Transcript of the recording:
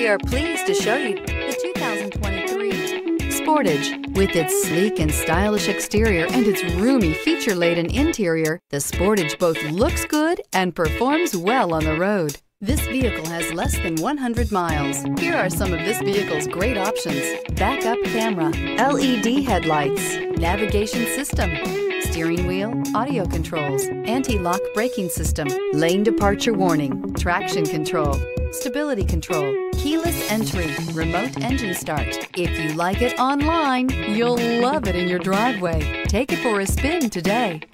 We are pleased to show you the 2023 Sportage. With its sleek and stylish exterior and its roomy feature-laden interior, the Sportage both looks good and performs well on the road. This vehicle has less than 100 miles. Here are some of this vehicle's great options: backup camera, LED headlights, navigation system, steering wheel audio controls, anti-lock braking system, lane departure warning, traction control, stability control, keyless entry, remote engine start. If you like it online, you'll love it in your driveway. Take it for a spin today.